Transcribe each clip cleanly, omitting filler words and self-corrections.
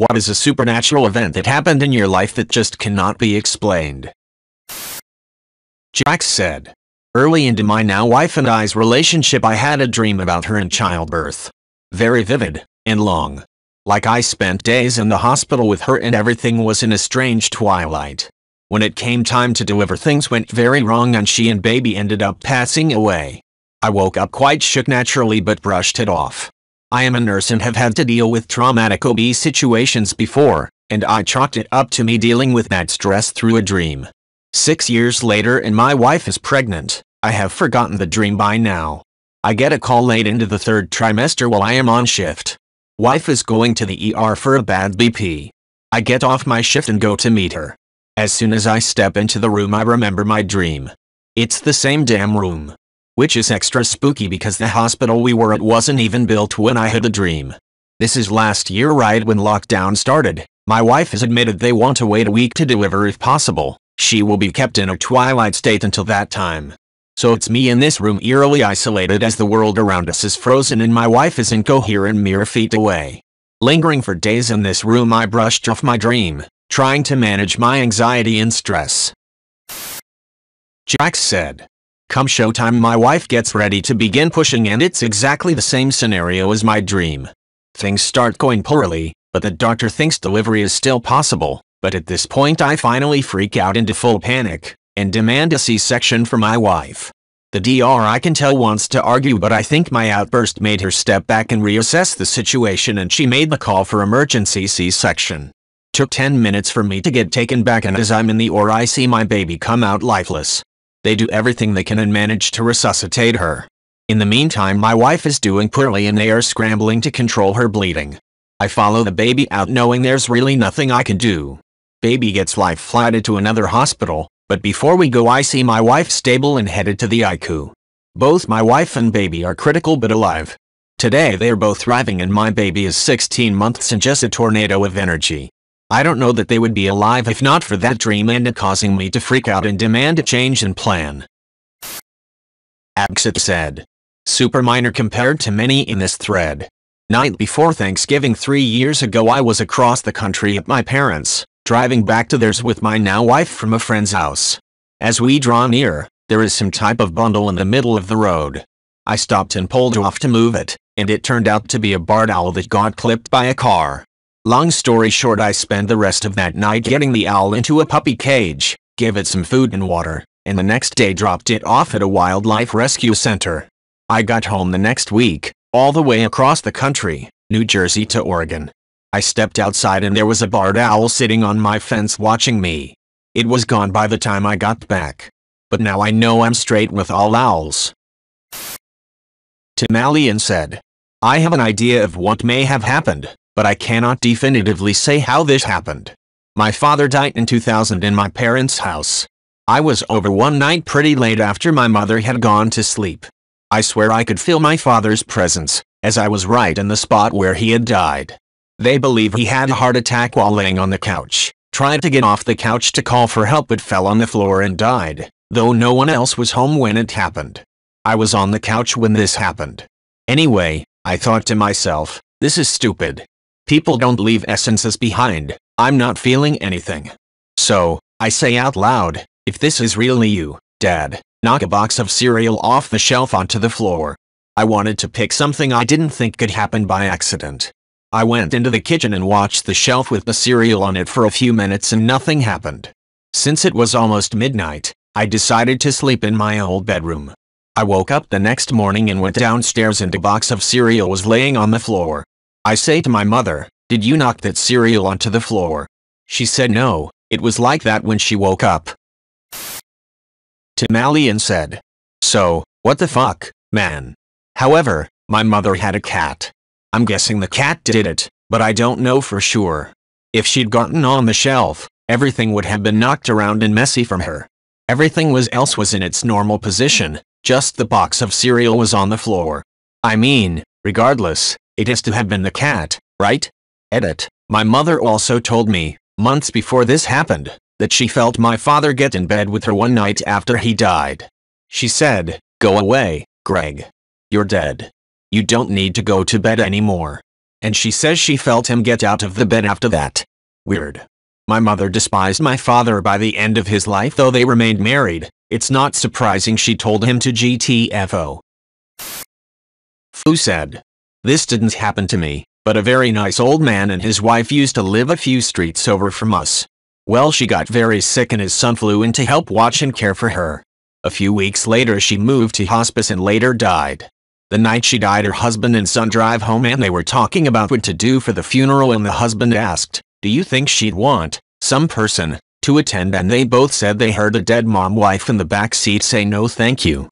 What is a supernatural event that happened in your life that just cannot be explained? Jack said. Early into my now wife and I's relationship, I had a dream about her in childbirth. Very vivid, and long. Like I spent days in the hospital with her and everything was in a strange twilight. When it came time to deliver, things went very wrong and she and baby ended up passing away. I woke up quite shook naturally but brushed it off. I am a nurse and have had to deal with traumatic OB situations before, and I chalked it up to me dealing with that stress through a dream. 6 years later and my wife is pregnant. I have forgotten the dream by now. I get a call late into the third trimester while I am on shift. Wife is going to the ER for a bad BP. I get off my shift and go to meet her. As soon as I step into the room I remember my dream. It's the same damn room. Which is extra spooky because the hospital we were at wasn't even built when I had the dream. This is last year right when lockdown started. My wife has admitted they want to wait a week to deliver if possible. She will be kept in a twilight state until that time. So it's me in this room eerily isolated as the world around us is frozen and my wife is incoherent mere feet away. Lingering for days in this room I brushed off my dream, trying to manage my anxiety and stress. Jack said. Come showtime my wife gets ready to begin pushing and it's exactly the same scenario as my dream. Things start going poorly, but the doctor thinks delivery is still possible, but at this point I finally freak out into full panic and demand a C-section for my wife. The DR I can tell wants to argue but I think my outburst made her step back and reassess the situation and she made the call for emergency C-section. Took 10 minutes for me to get taken back and as I'm in the OR I see my baby come out lifeless. They do everything they can and manage to resuscitate her. In the meantime my wife is doing poorly and they are scrambling to control her bleeding. I follow the baby out knowing there's really nothing I can do. Baby gets life flighted to another hospital. But before we go I see my wife stable and headed to the ICU. Both my wife and baby are critical but alive. Today they are both thriving and my baby is 16 months and just a tornado of energy. I don't know that they would be alive if not for that dream and it causing me to freak out and demand a change in plan. Abxit said. Super minor compared to many in this thread. Night before Thanksgiving 3 years ago I was across the country at my parents'. Driving back to theirs with my now wife from a friend's house. As we draw near, there is some type of bundle in the middle of the road. I stopped and pulled off to move it, and it turned out to be a barred owl that got clipped by a car. Long story short, I spent the rest of that night getting the owl into a puppy cage, gave it some food and water, and the next day dropped it off at a wildlife rescue center. I got home the next week, all the way across the country, New Jersey to Oregon. I stepped outside and there was a barred owl sitting on my fence watching me. It was gone by the time I got back. But now I know I'm straight with all owls. Tim Allen said. I have an idea of what may have happened, but I cannot definitively say how this happened. My father died in 2000 in my parents' house. I was over one night pretty late after my mother had gone to sleep. I swear I could feel my father's presence, as I was right in the spot where he had died. They believe he had a heart attack while laying on the couch, tried to get off the couch to call for help but fell on the floor and died, though no one else was home when it happened. I was on the couch when this happened. Anyway, I thought to myself, this is stupid. People don't leave essences behind, I'm not feeling anything. So, I say out loud, if this is really you, Dad, knock a box of cereal off the shelf onto the floor. I wanted to pick something I didn't think could happen by accident. I went into the kitchen and watched the shelf with the cereal on it for a few minutes and nothing happened. Since it was almost midnight, I decided to sleep in my old bedroom. I woke up the next morning and went downstairs and a box of cereal was laying on the floor. I say to my mother, "Did you knock that cereal onto the floor?" She said no, it was like that when she woke up. Tim Allen said. So, what the fuck, man. However, my mother had a cat. I'm guessing the cat did it, but I don't know for sure. If she'd gotten on the shelf, everything would have been knocked around and messy from her. Everything else was in its normal position, just the box of cereal was on the floor. I mean, regardless, it has to have been the cat, right? Edit. My mother also told me, months before this happened, that she felt my father get in bed with her one night after he died. She said, "Go away, Greg. You're dead. You don't need to go to bed anymore. and she says she felt him get out of the bed after that. Weird. My mother despised my father by the end of his life, though they remained married. It's not surprising she told him to GTFO. Fu said, "This didn't happen to me, but a very nice old man and his wife used to live a few streets over from us. Well, she got very sick and his son flew in to help watch and care for her. A few weeks later she moved to hospice and later died. The night she died her husband and son drive home and they were talking about what to do for the funeral and the husband asked, 'Do you think she'd want some person to attend?' and they both said they heard a dead mom-wife in the back seat say no thank you."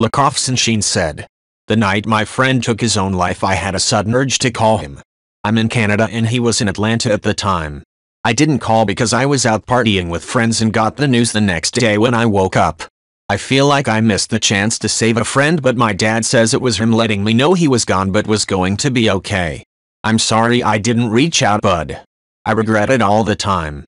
Lakoffsen sheen said, "The night my friend took his own life I had a sudden urge to call him. I'm in Canada and he was in Atlanta at the time. I didn't call because I was out partying with friends and got the news the next day when I woke up. I feel like I missed the chance to save a friend but my dad says it was him letting me know he was gone but was going to be okay. I'm sorry I didn't reach out bud. I regret it all the time."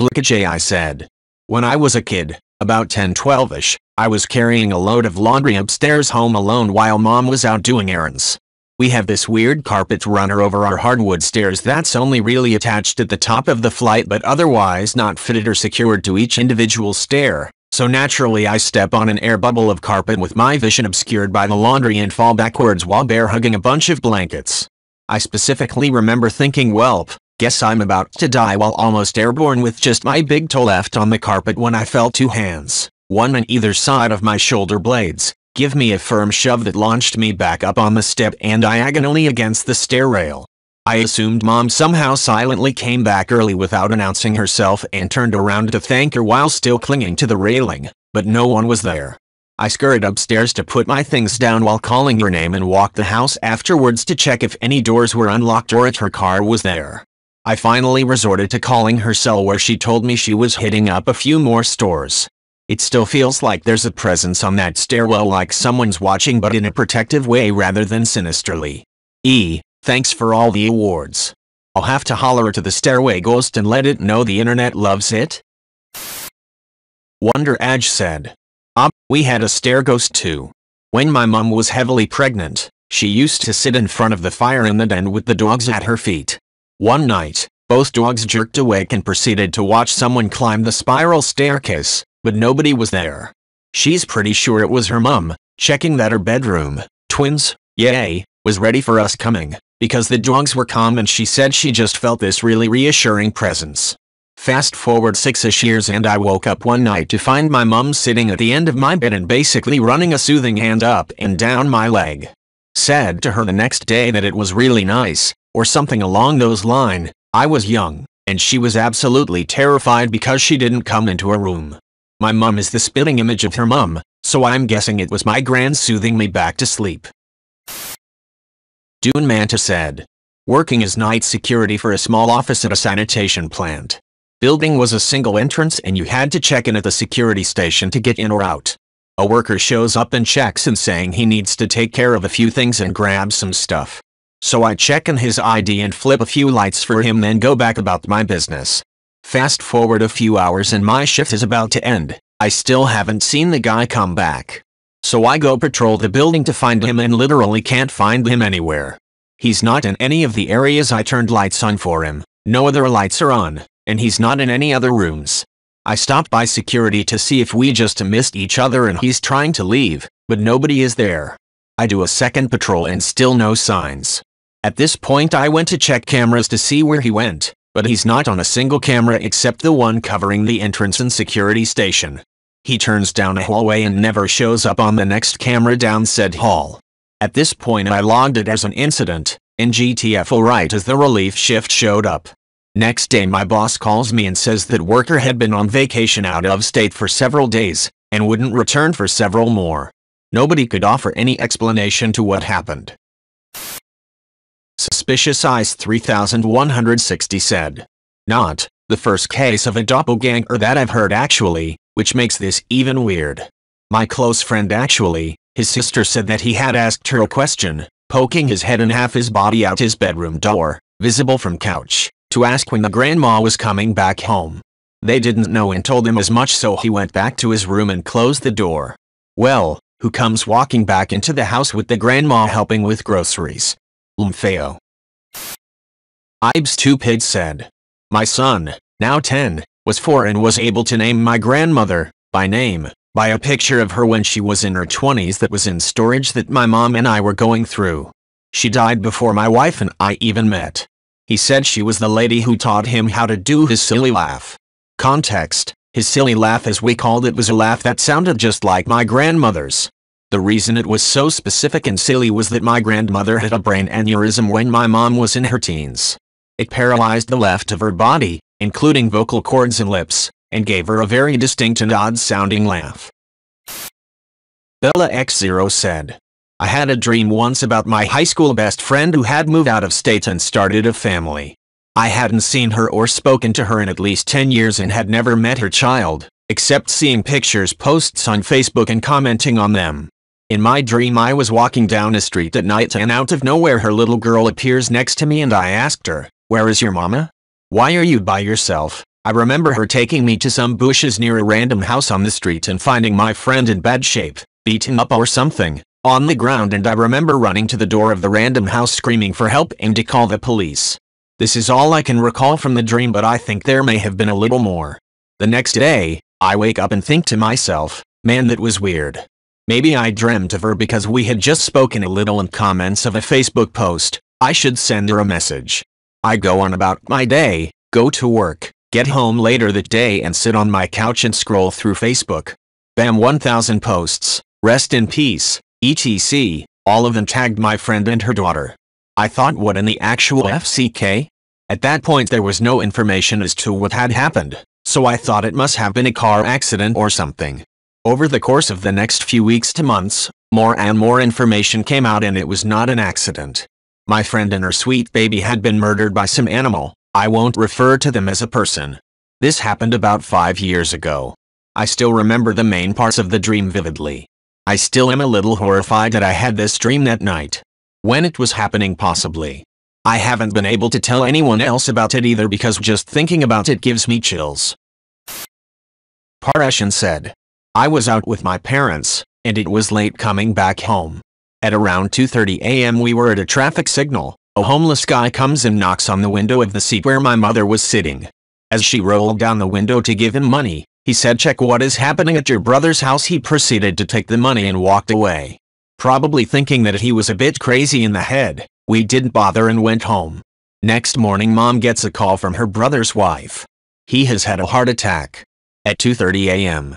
Blikajay said, "When I was a kid, about 10-12ish, I was carrying a load of laundry upstairs home alone while mom was out doing errands. We have this weird carpet runner over our hardwood stairs that's only really attached at the top of the flight but otherwise not fitted or secured to each individual stair, so naturally I step on an air bubble of carpet with my vision obscured by the laundry and fall backwards while bear hugging a bunch of blankets. I specifically remember thinking, welp, guess I'm about to die while almost airborne with just my big toe left on the carpet when I felt two hands, one on either side of my shoulder blades, give me a firm shove that launched me back up on the step and diagonally against the stair rail. I assumed mom somehow silently came back early without announcing herself and turned around to thank her while still clinging to the railing, but no one was there. I scurried upstairs to put my things down while calling her name and walked the house afterwards to check if any doors were unlocked or if her car was there. I finally resorted to calling her cell where she told me she was hitting up a few more stores. It still feels like there's a presence on that stairwell like someone's watching but in a protective way rather than sinisterly. Thanks for all the awards. I'll have to holler to the stairway ghost and let it know the internet loves it." Wonder Edge said, "We had a stair ghost too. When my mum was heavily pregnant, she used to sit in front of the fire in the den with the dogs at her feet. One night, both dogs jerked awake and proceeded to watch someone climb the spiral staircase, but nobody was there. She's pretty sure it was her mum, checking that her bedroom, twins, yay, was ready for us coming, because the dogs were calm and she said she just felt this really reassuring presence. Fast forward 6-ish years and I woke up one night to find my mum sitting at the end of my bed and basically running a soothing hand up and down my leg. Said to her the next day that it was really nice, or something along those lines. I was young, and she was absolutely terrified because she didn't come into her room. My mum is the spitting image of her mum, so I'm guessing it was my gran soothing me back to sleep." Doon Manta said, "Working as night security for a small office at a sanitation plant. Building was a single entrance and you had to check in at the security station to get in or out. A worker shows up and checks in saying he needs to take care of a few things and grab some stuff. So I check in his ID and flip a few lights for him then go back about my business. Fast forward a few hours and my shift is about to end. I still haven't seen the guy come back. So I go patrol the building to find him and literally can't find him anywhere. He's not in any of the areas I turned lights on for him, no other lights are on, and he's not in any other rooms. I stopped by security to see if we just missed each other and he's trying to leave, but nobody is there. I do a second patrol and still no signs. At this point I went to check cameras to see where he went, but he's not on a single camera except the one covering the entrance and security station. He turns down a hallway and never shows up on the next camera down said hall. At this point I logged it as an incident, and GTFO right as the relief shift showed up. Next day my boss calls me and says that worker had been on vacation out of state for several days, and wouldn't return for several more. Nobody could offer any explanation to what happened." Suspicious Ice 3160 said, "Not the first case of a doppelganger that I've heard actually, which makes this even weird. My close friend actually, his sister said that he had asked her a question, poking his head and half his body out his bedroom door, visible from couch, to ask when the grandma was coming back home. They didn't know and told him as much so he went back to his room and closed the door. Well, who comes walking back into the house with the grandma helping with groceries. Lumfeo. IbeStupid said. My son, now 10, was 4 and was able to name my grandmother, by name, by a picture of her when she was in her 20s that was in storage that my mom and I were going through. She died before my wife and I even met. He said she was the lady who taught him how to do his silly laugh. Context, his silly laugh as we called it was a laugh that sounded just like my grandmother's. The reason it was so specific and silly was that my grandmother had a brain aneurysm when my mom was in her teens. It paralyzed the left of her body, including vocal cords and lips, and gave her a very distinct and odd-sounding laugh. Bella X0 said. I had a dream once about my high school best friend who had moved out of state and started a family. I hadn't seen her or spoken to her in at least 10 years and had never met her child, except seeing pictures, posts on Facebook and commenting on them. In my dream I was walking down a street at night and out of nowhere her little girl appears next to me and I asked her, "Where is your mama? Why are you by yourself?" I remember her taking me to some bushes near a random house on the street and finding my friend in bad shape, beaten up or something, on the ground, and I remember running to the door of the random house screaming for help and to call the police. This is all I can recall from the dream, but I think there may have been a little more. The next day, I wake up and think to myself, man, that was weird. Maybe I dreamt of her because we had just spoken a little in comments of a Facebook post. I should send her a message. I go on about my day, go to work, get home later that day and sit on my couch and scroll through Facebook. Bam, 1,000 posts, rest in peace. ETC, all of them tagged my friend and her daughter. I thought, what in the actual FCK? At that point there was no information as to what had happened, so I thought it must have been a car accident or something. Over the course of the next few weeks to months, more and more information came out and it was not an accident. My friend and her sweet baby had been murdered by some animal. I won't refer to them as a person. This happened about 5 years ago. I still remember the main parts of the dream vividly. I still am a little horrified that I had this dream that night. When it was happening possibly. I haven't been able to tell anyone else about it either because just thinking about it gives me chills. Parashan said. I was out with my parents, and it was late coming back home. At around 2:30 a.m. we were at a traffic signal. A homeless guy comes and knocks on the window of the seat where my mother was sitting. As she rolled down the window to give him money, he said, "Check what is happening at your brother's house." He proceeded to take the money and walked away. Probably thinking that he was a bit crazy in the head, we didn't bother and went home. Next morning mom gets a call from her brother's wife. He has had a heart attack. At 2:30 a.m.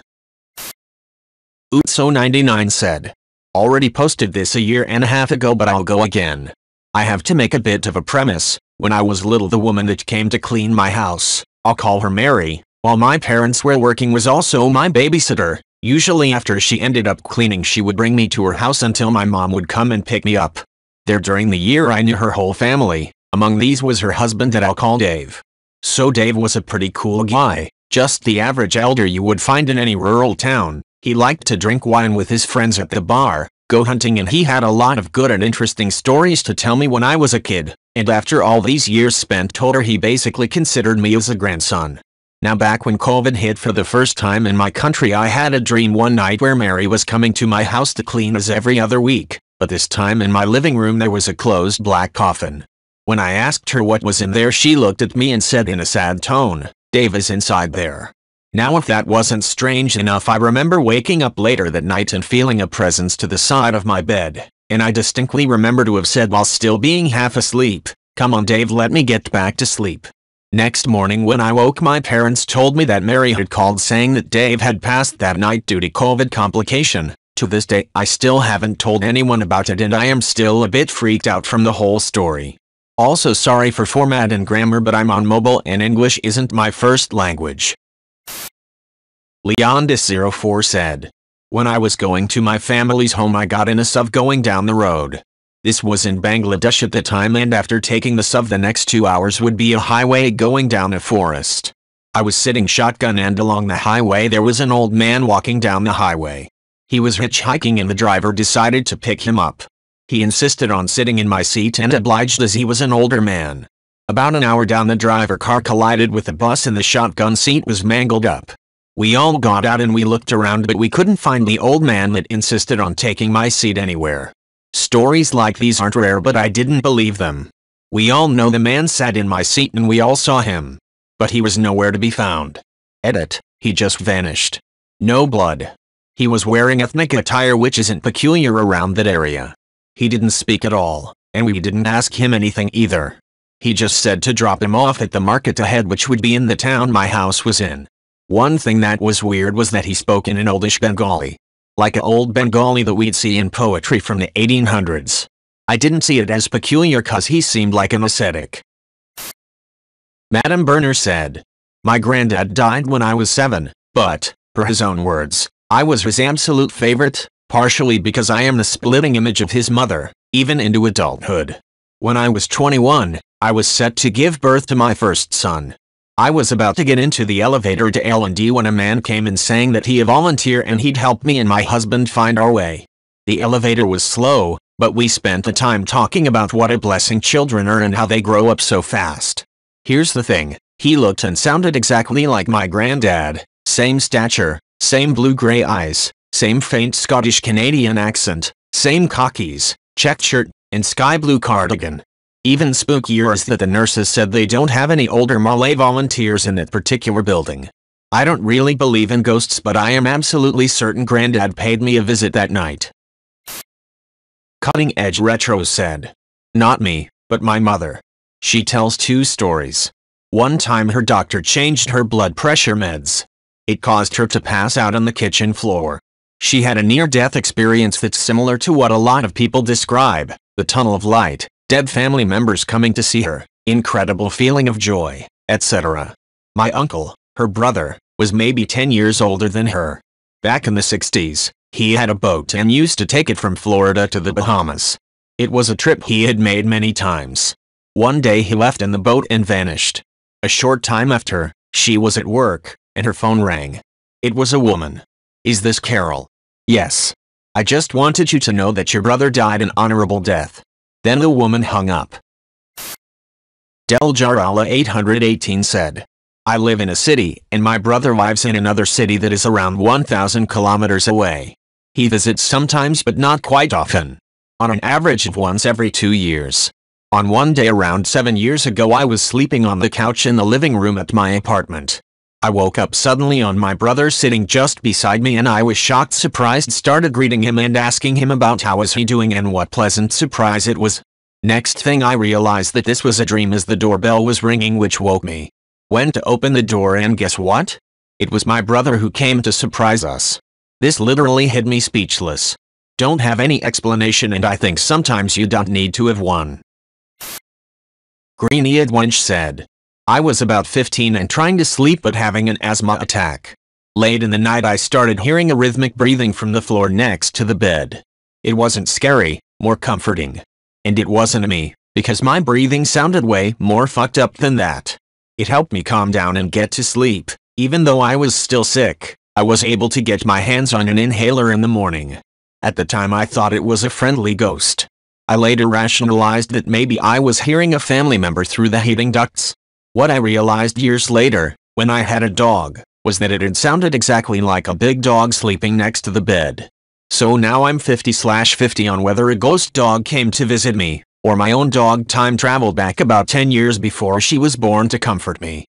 Utso99 said. Already posted this a year and a half ago, but I'll go again. I have to make a bit of a premise. When I was little, the woman that came to clean my house, I'll call her Mary, while my parents were working, was also my babysitter. Usually after she ended up cleaning she would bring me to her house until my mom would come and pick me up. There during the year I knew her whole family, among these was her husband that I'll call Dave. So Dave was a pretty cool guy, just the average elder you would find in any rural town. He liked to drink wine with his friends at the bar, go hunting, and he had a lot of good and interesting stories to tell me when I was a kid, and after all these years spent told her he basically considered me as a grandson. Now back when COVID hit for the first time in my country, I had a dream one night where Mary was coming to my house to clean as every other week, but this time in my living room there was a closed black coffin. When I asked her what was in there, she looked at me and said in a sad tone, "Dave is inside there." Now if that wasn't strange enough, I remember waking up later that night and feeling a presence to the side of my bed, and I distinctly remember to have said while still being half asleep, "Come on Dave, let me get back to sleep." Next morning when I woke, my parents told me that Mary had called saying that Dave had passed that night due to COVID complication. To this day, I still haven't told anyone about it and I am still a bit freaked out from the whole story. Also sorry for format and grammar, but I'm on mobile and English isn't my first language. Leondis04 said. When I was going to my family's home I got in a SUV going down the road. This was in Bangladesh at the time, and after taking the SUV the next 2 hours would be a highway going down a forest. I was sitting shotgun and along the highway there was an old man walking down the highway. He was hitchhiking and the driver decided to pick him up. He insisted on sitting in my seat and obliged as he was an older man. About an hour down the driver car collided with a bus and the shotgun seat was mangled up. We all got out and we looked around, but we couldn't find the old man that insisted on taking my seat anywhere. Stories like these aren't rare, but I didn't believe them. We all know the man sat in my seat and we all saw him. But he was nowhere to be found. Edit, he just vanished. No blood. He was wearing ethnic attire, which isn't peculiar around that area. He didn't speak at all, and we didn't ask him anything either. He just said to drop him off at the market ahead, which would be in the town my house was in. One thing that was weird was that he spoke in an oldish Bengali. Like an old Bengali that we'd see in poetry from the 1800s. I didn't see it as peculiar cause he seemed like an ascetic. Madam Berner said, "My granddad died when I was 7, but, per his own words, I was his absolute favorite, partially because I am the splitting image of his mother, even into adulthood. When I was 21, I was set to give birth to my first son. I was about to get into the elevator to L&D when a man came in saying that he a volunteer and he'd help me and my husband find our way. The elevator was slow, but we spent the time talking about what a blessing children are and how they grow up so fast. Here's the thing, he looked and sounded exactly like my granddad, same stature, same blue-gray eyes, same faint Scottish-Canadian accent, same khakis, check shirt, and sky blue cardigan." Even spookier is that the nurses said they don't have any older Malay volunteers in that particular building. I don't really believe in ghosts, but I am absolutely certain Granddad paid me a visit that night. Cutting Edge Retro said, "Not me, but my mother. She tells two stories. One time her doctor changed her blood pressure meds. It caused her to pass out on the kitchen floor. She had a near-death experience that's similar to what a lot of people describe, the tunnel of light. Dead family members coming to see her, incredible feeling of joy, etc. My uncle, her brother, was maybe 10 years older than her. Back in the 60s, he had a boat and used to take it from Florida to the Bahamas. It was a trip he had made many times. One day he left in the boat and vanished. A short time after, she was at work, and her phone rang. It was a woman. 'Is this Carol?' 'Yes. I just wanted you to know that your brother died an honorable death.' Then the woman hung up." Del Jarala 818 said, "I live in a city, and my brother lives in another city that is around 1,000 kilometers away. He visits sometimes but not quite often. On an average of once every 2 years. On one day around 7 years ago I was sleeping on the couch in the living room at my apartment. I woke up suddenly on my brother sitting just beside me and I was shocked, surprised, started greeting him and asking him about how is he doing and what pleasant surprise it was. Next thing I realized that this was a dream as the doorbell was ringing, which woke me. Went to open the door and guess what? It was my brother who came to surprise us. This literally had me speechless. Don't have any explanation and I think sometimes you don't need to have one." Greenie-eyed Wench said, "I was about 15 and trying to sleep but having an asthma attack. Late in the night I started hearing a rhythmic breathing from the floor next to the bed. It wasn't scary, more comforting. And it wasn't me, because my breathing sounded way more fucked up than that. It helped me calm down and get to sleep. Even though I was still sick, I was able to get my hands on an inhaler in the morning. At the time I thought it was a friendly ghost. I later rationalized that maybe I was hearing a family member through the heating ducts. What I realized years later, when I had a dog, was that it had sounded exactly like a big dog sleeping next to the bed. So now I'm 50/50 on whether a ghost dog came to visit me, or my own dog time traveled back about 10 years before she was born to comfort me."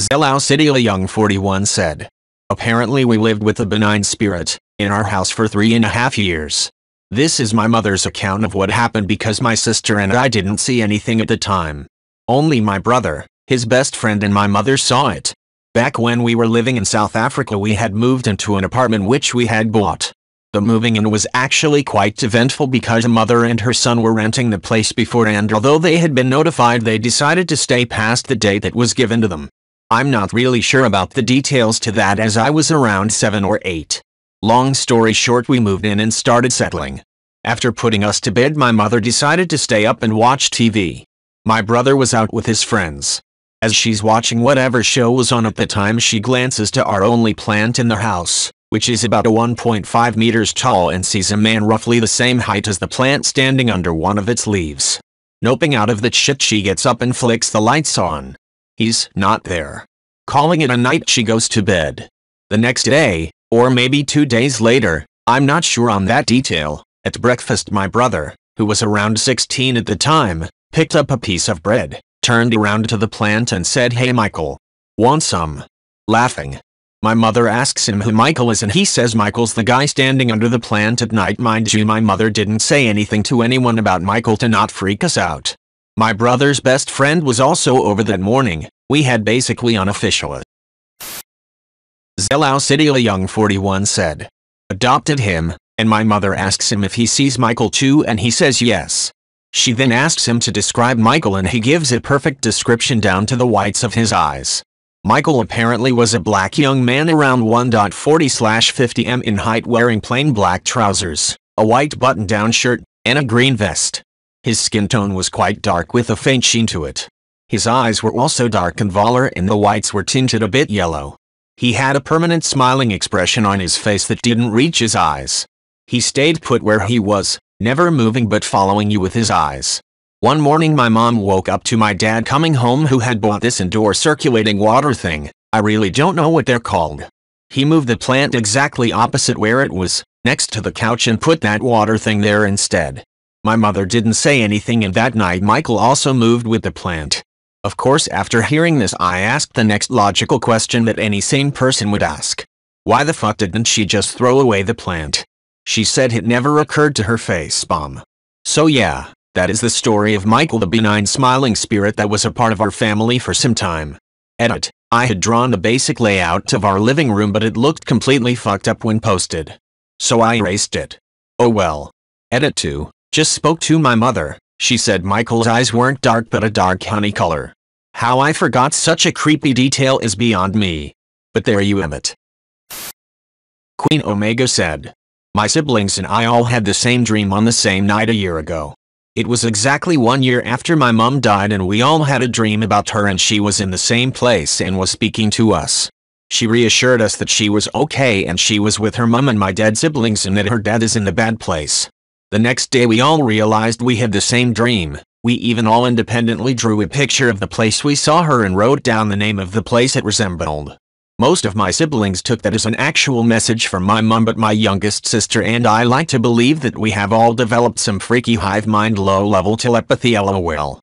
Zelao City Young 41 said, "Apparently we lived with a benign spirit in our house for 3.5 years. This is my mother's account of what happened because my sister and I didn't see anything at the time. Only my brother, his best friend and my mother saw it. Back when we were living in South Africa we had moved into an apartment which we had bought. The moving in was actually quite eventful because a mother and her son were renting the place before, and although they had been notified they decided to stay past the date that was given to them. I'm not really sure about the details to that as I was around 7 or 8. Long story short, we moved in and started settling. After putting us to bed my mother decided to stay up and watch TV. My brother was out with his friends. As she's watching whatever show was on at the time she glances to our only plant in the house, which is about 1.5 meters tall, and sees a man roughly the same height as the plant standing under one of its leaves. Noping out of that shit she gets up and flicks the lights on. He's not there. Calling it a night, she goes to bed. The next day, or maybe 2 days later, I'm not sure on that detail, at breakfast my brother, who was around 16 at the time, picked up a piece of bread, turned around to the plant and said, "Hey Michael, want some?" Laughing. My mother asks him who Michael is and he says Michael's the guy standing under the plant at night. Mind you, my mother didn't say anything to anyone about Michael to not freak us out. My brother's best friend was also over that morning. We had basically unofficial. Zelao City Young 41 said, adopted him, and my mother asks him if he sees Michael too and he says yes. She then asks him to describe Michael and he gives a perfect description down to the whites of his eyes. Michael apparently was a black young man around 1.40/50 m in height wearing plain black trousers, a white button-down shirt, and a green vest. His skin tone was quite dark with a faint sheen to it. His eyes were also dark and volar and the whites were tinted a bit yellow. He had a permanent smiling expression on his face that didn't reach his eyes. He stayed put where he was, never moving but following you with his eyes. One morning my mom woke up to my dad coming home who had bought this indoor circulating water thing, I really don't know what they're called. He moved the plant exactly opposite where it was, next to the couch and put that water thing there instead. My mother didn't say anything and that night Michael also moved with the plant. Of course, after hearing this I asked the next logical question that any sane person would ask. Why the fuck didn't she just throw away the plant? She said it never occurred to her facepalm. So yeah, that is the story of Michael, the benign smiling spirit that was a part of our family for some time. Edit, I had drawn a basic layout of our living room but it looked completely fucked up when posted. So I erased it. Oh well. Edit 2, just spoke to my mother. She said Michael's eyes weren't dark but a dark honey color. How I forgot such a creepy detail is beyond me. But there you have it. Queen Omega said, my siblings and I all had the same dream on the same night a year ago. It was exactly 1 year after my mom died and we all had a dream about her and she was in the same place and was speaking to us. She reassured us that she was okay and she was with her mom and my dead siblings and that her dad is in the bad place. The next day we all realized we had the same dream. We even all independently drew a picture of the place we saw her and wrote down the name of the place it resembled. Most of my siblings took that as an actual message from my mom, but my youngest sister and I like to believe that we have all developed some freaky hive mind low-level telepathy lol.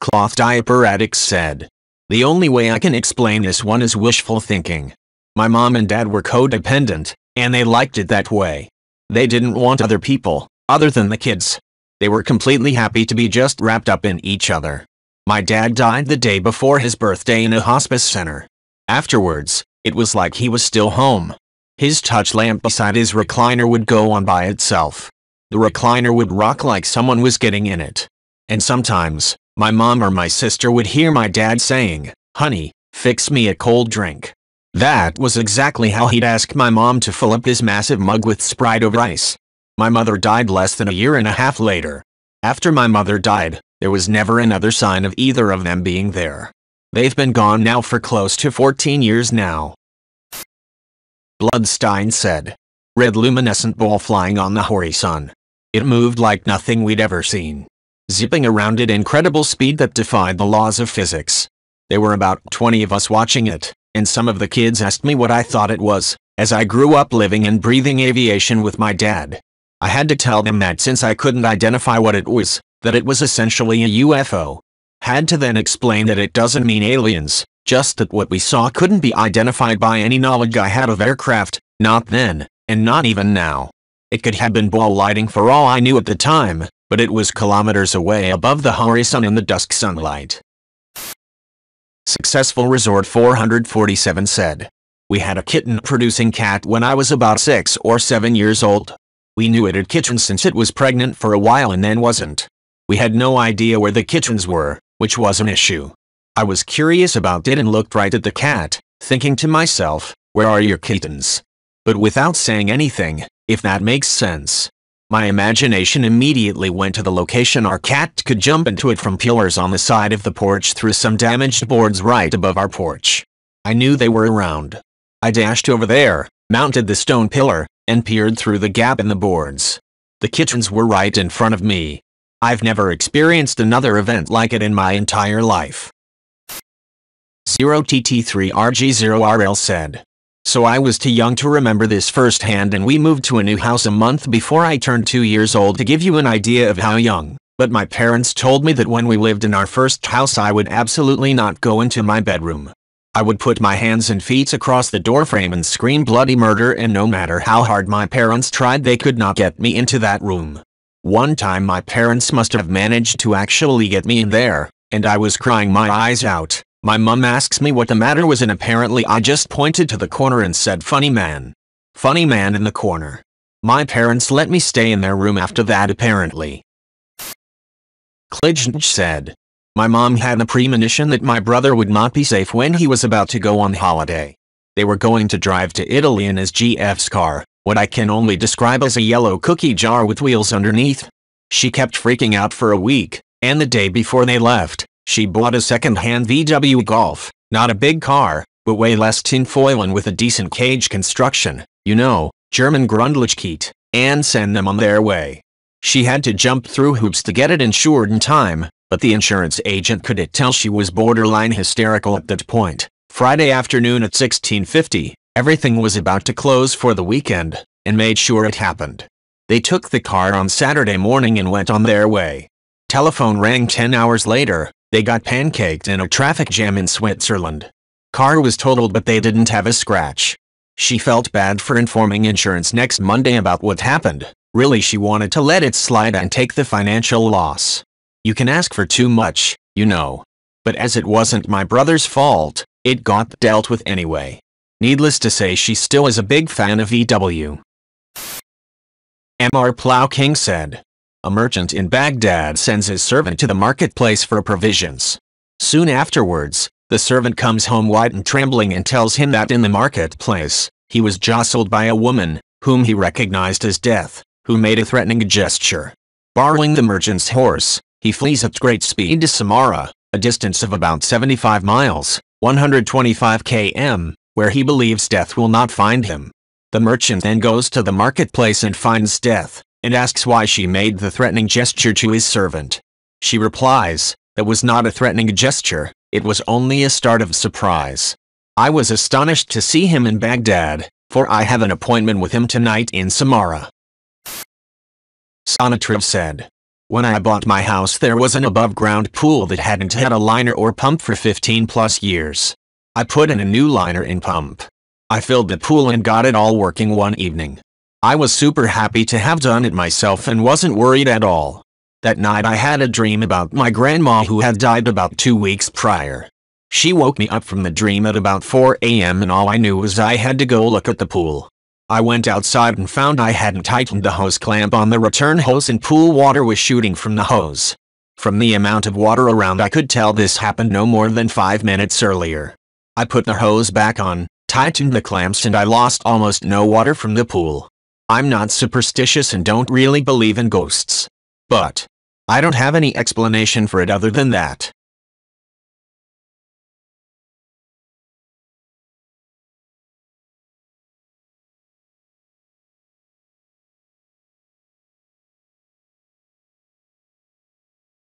Cloth diaper addicts said, the only way I can explain this one is wishful thinking. My mom and dad were codependent, and they liked it that way. They didn't want other people, other than the kids. They were completely happy to be just wrapped up in each other. My dad died the day before his birthday in a hospice center. Afterwards, it was like he was still home. His touch lamp beside his recliner would go on by itself. The recliner would rock like someone was getting in it. And sometimes, my mom or my sister would hear my dad saying, "Honey, fix me a cold drink." That was exactly how he'd ask my mom to fill up this massive mug with Sprite over ice. My mother died less than a year and a half later. After my mother died, there was never another sign of either of them being there. They've been gone now for close to 14 years now. Bloodstein said, red luminescent ball flying on the horizon. It moved like nothing we'd ever seen, zipping around at incredible speed that defied the laws of physics. There were about 20 of us watching it, and some of the kids asked me what I thought it was, as I grew up living and breathing aviation with my dad. I had to tell them that since I couldn't identify what it was, that it was essentially a UFO. Had to then explain that it doesn't mean aliens, just that what we saw couldn't be identified by any knowledge I had of aircraft, not then, and not even now. It could have been ball lighting for all I knew at the time, but it was kilometers away above the horizon in the dusk sunlight. Successful Resort 447 said, we had a kitten-producing cat when I was about 6 or 7 years old. We knew it had kittens since it was pregnant for a while and then wasn't. We had no idea where the kittens were, which was an issue. I was curious about it and looked right at the cat, thinking to myself, where are your kittens? But without saying anything, if that makes sense. My imagination immediately went to the location our cat could jump into it from pillars on the side of the porch through some damaged boards right above our porch. I knew they were around. I dashed over there, mounted the stone pillar, and peered through the gap in the boards. The kittens were right in front of me. I've never experienced another event like it in my entire life. 0TT3RG0RL said. So I was too young to remember this firsthand, and we moved to a new house a month before I turned 2 years old, to give you an idea of how young. But my parents told me that when we lived in our first house I would absolutely not go into my bedroom. I would put my hands and feet across the doorframe and scream bloody murder, and no matter how hard my parents tried they could not get me into that room. One time my parents must have managed to actually get me in there, and I was crying my eyes out. My mum asks me what the matter was, and apparently I just pointed to the corner and said, "Funny man. Funny man in the corner." My parents let me stay in their room after that apparently. Klidjnj said. My mom had a premonition that my brother would not be safe when he was about to go on holiday. They were going to drive to Italy in his GF's car, what I can only describe as a yellow cookie jar with wheels underneath. She kept freaking out for a week, and the day before they left, she bought a second-hand VW Golf, not a big car, but way less tinfoil and with a decent cage construction, you know, German Grundlichkeit, and sent them on their way. She had to jump through hoops to get it insured in time. But the insurance agent couldn't tell she was borderline hysterical at that point. Friday afternoon at 16:50, everything was about to close for the weekend, and made sure it happened. They took the car on Saturday morning and went on their way. Telephone rang 10 hours later, they got pancaked in a traffic jam in Switzerland. Car was totaled but they didn't have a scratch. She felt bad for informing insurance next Monday about what happened. Really, she wanted to let it slide and take the financial loss. You can ask for too much, you know. But as it wasn't my brother's fault, it got dealt with anyway. Needless to say, she still is a big fan of VW. M. R. Plow King said. A merchant in Baghdad sends his servant to the marketplace for provisions. Soon afterwards, the servant comes home white and trembling and tells him that in the marketplace, he was jostled by a woman, whom he recognized as Death, who made a threatening gesture. Borrowing the merchant's horse, he flees at great speed to Samarra, a distance of about 75 miles, 125 km, where he believes Death will not find him. The merchant then goes to the marketplace and finds Death, and asks why she made the threatening gesture to his servant. She replies, "That was not a threatening gesture, it was only a start of surprise. I was astonished to see him in Baghdad, for I have an appointment with him tonight in Samarra." Sonatriv said. When I bought my house there was an above-ground pool that hadn't had a liner or pump for 15-plus years. I put in a new liner and pump. I filled the pool and got it all working one evening. I was super happy to have done it myself and wasn't worried at all. That night I had a dream about my grandma who had died about 2 weeks prior. She woke me up from the dream at about 4 a.m. and all I knew was I had to go look at the pool. I went outside and found I hadn't tightened the hose clamp on the return hose and pool water was shooting from the hose. From the amount of water around I could tell this happened no more than 5 minutes earlier. I put the hose back on, tightened the clamps and I lost almost no water from the pool. I'm not superstitious and don't really believe in ghosts. But I don't have any explanation for it other than that.